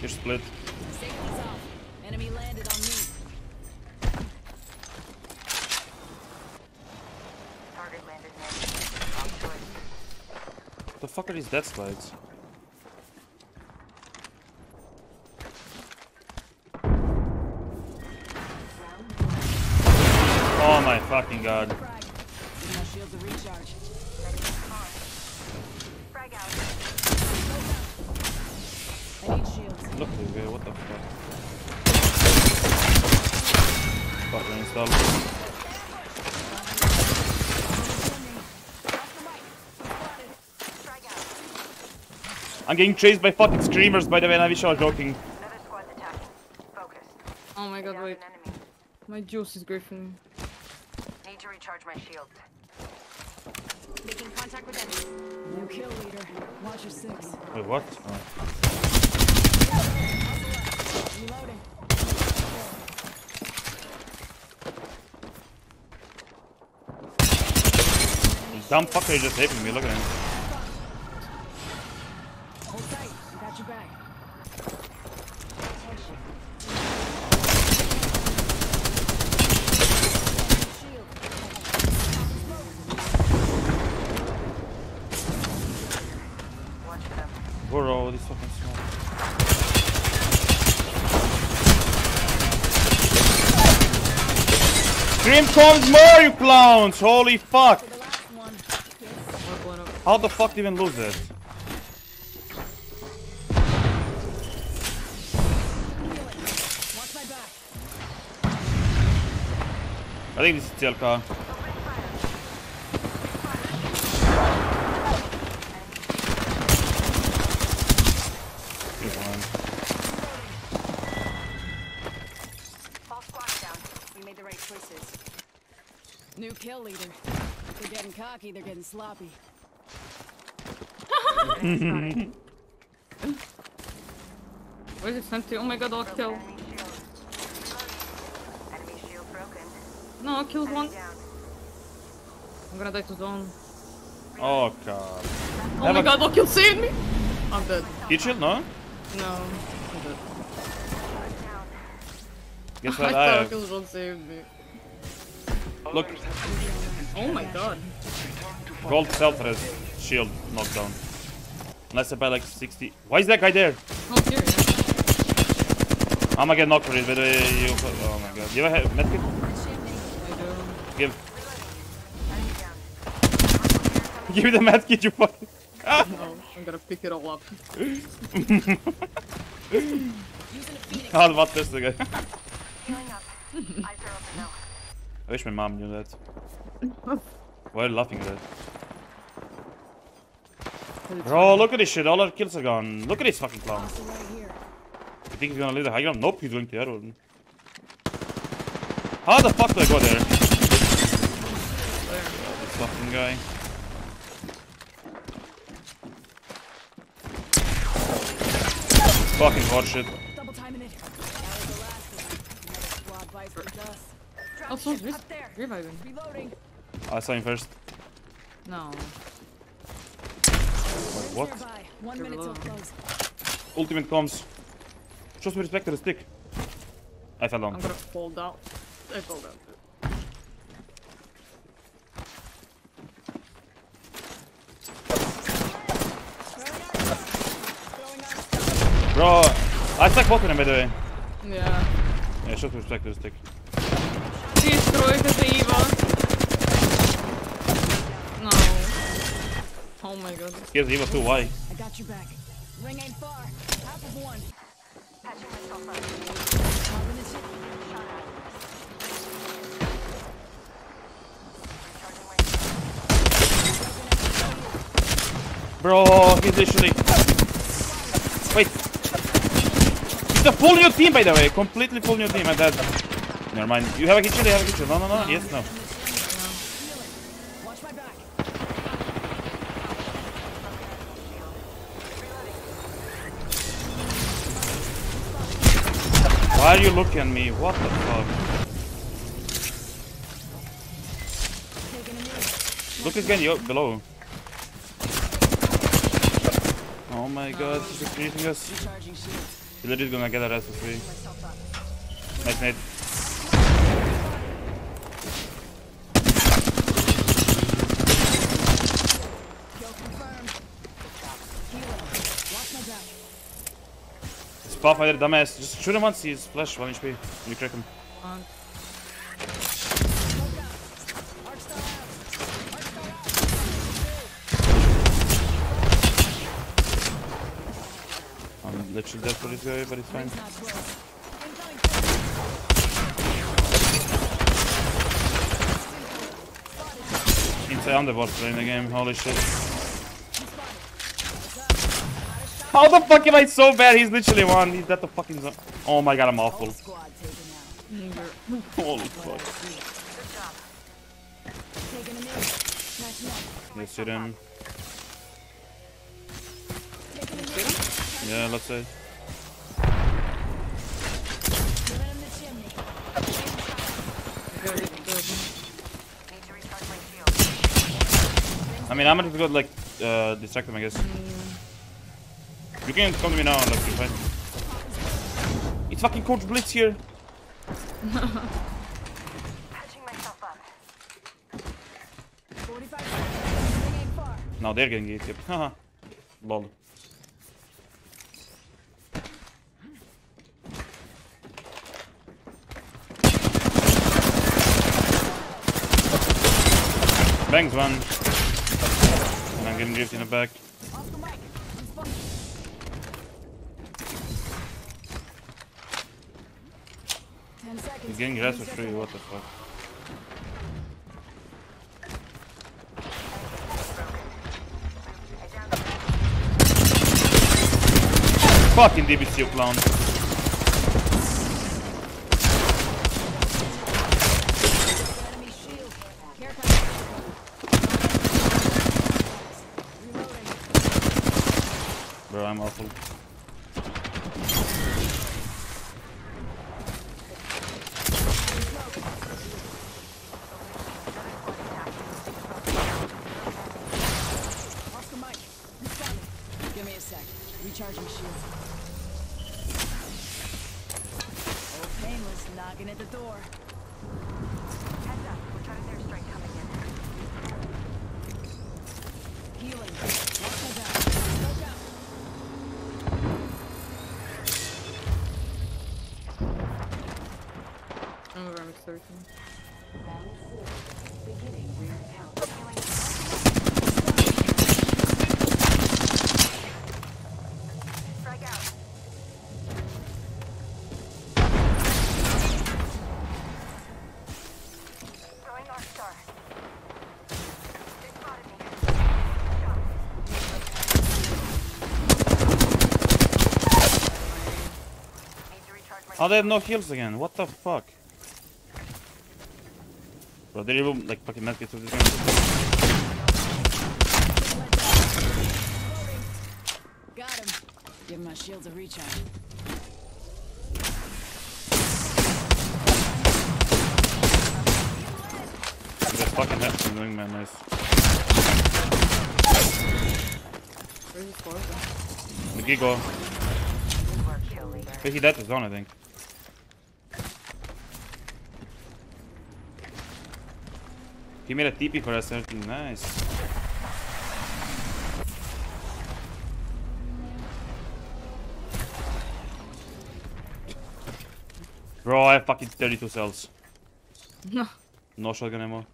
You're split. Safety's off. Enemy landed on me. Target landed next. What the fuck are these dead slides? Oh my fucking god. Shields are recharged. Frag out. I need shields. Look at me, what the fuck? Fucking install. I'm getting chased by fucking screamers, by the way, and I wish I was joking. Another squad attack. Focus. Oh my god, wait. My juice is griefing. Need to recharge my shield. Making contact with enemy. No kill leader. Watch your six. Wait, what? Oh. Reloading. This dumb fucker is just hitting me, look at him. Where are all these fucking smokes? Scream comes more, you clowns! Holy fuck! How the fuck did even lose this? I think this is TLK. All squad down. We made the right choices. New kill leader. If they're getting cocky, they're getting sloppy. Where's it sent to? Oh my god, I'll kill. No, I killed one. I'm gonna die to zone. Oh god. Oh my god, Octane saved me! I'm dead. You chilled, no? No, I'm dead. Guess what I have. Octane saved me. Look. Oh my god. Gold self-res. Shield knockdown. Unless I buy like 60. Why is that guy there? Oh, here, yeah. I'm gonna get knocked for it, but you. Oh my god. You ever have medkit? Give. Give me the medkit, you fucking. Ah. No, I'm gonna pick it all up. I'll watch this again. I wish my mom knew that. Why are you laughing at that? Bro, look at this shit. All our kills are gone. Look at this fucking clown. You think he's gonna leave the high ground? Nope, he's going to the other one. How the fuck do I go there? Fucking guy. Fucking hot shit. Double timing it. That was the last of them. Another squad wiped us. Oh, someone's reviving. Reloading. I saw him first. No. Wait, what? 1 minute till close. Ultimate comes. Show some respect to the stick. I fell down. I'm gonna fall down. I fall down. Bro, I stuck both of them by the way. Yeah. Yeah, should respect this stick. Destroy the evil. No. Oh my god. Here's the evil too, why? I got you back. Ring ain't far. Half of one. Patching myself up. Bro, he's literally. Wait. It's a full new team by the way, completely full new team, I'm dead. Never mind. You have a kitchen, they have a kitchen. No, no, no, yes, no. Watch my back. Why are you looking at me? What the fuck? Look again below. Oh my god, she's increasing us. He's literally gonna get arrested for you. Nice nade. This Pathfinder dumbass. Just shoot him once, he's flash 1 HP when you crack him. I'm literally dead for this guy, but it's fine. Inside underboard playing the game, holy shit. How the fuck am I so bad? He's literally one. He's at the fucking zone. Oh my god, I'm awful. Holy fuck. Let's shoot him. Yeah, let's say. I mean, I'm gonna go like distract him, I guess. You can come to me now, like, you're fine. It's fucking Coach Blitz here. Now they're getting it. Haha. Lol. Bangs one. And I'm getting griefed in the back. He's getting grass for free, what the fuck. Fucking DBC, you clown. Bro, I'm awful. Give me a sec. Recharging shields. Octane was knocking at the door. Heads up, we're trying to airstrike coming in. Healing. Watch my back. Oh, they have no heals again. What the fuck? Bro, they will like fucking mess with this game. Got him. Give my shields a recharge. That fucking hit from doing man, nice. Where's his force? The Gigo. He died to zone, I think. He made a TP for us, everything nice. Bro, I have fucking 32 cells. No. No shotgun ammo.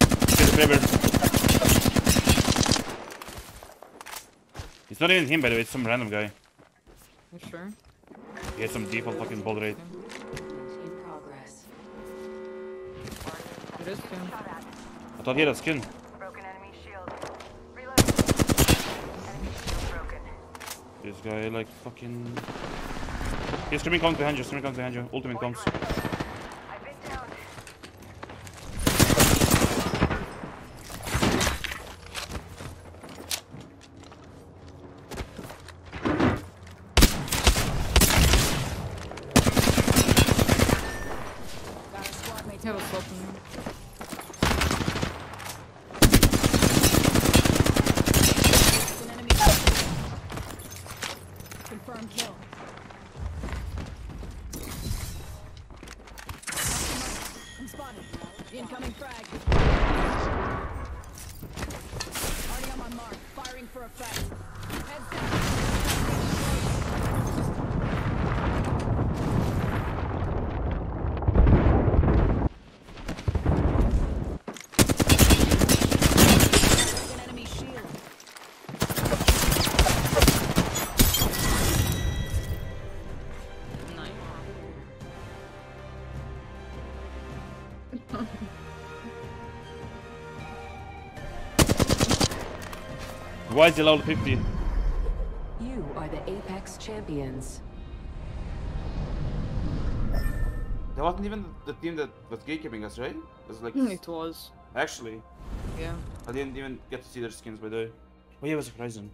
Get the paper. It's not even him, by the way, it's some random guy. You sure? He has some default fucking bolt rate. I thought he had a skin. Broken enemy shield. Reload. Enemy shield broken. This guy like fucking... He's streaming comms behind you, streaming comms behind you. Ultimate comms. I've been down. Got a squad mate. Have a squad mate. Confirm kill. Why is he level 50? You are the Apex champions. That wasn't even the team that was gatekeeping us, right? It was like it was. Actually. Yeah. I didn't even get to see their skins, by the way. Well, yeah, it was surprising.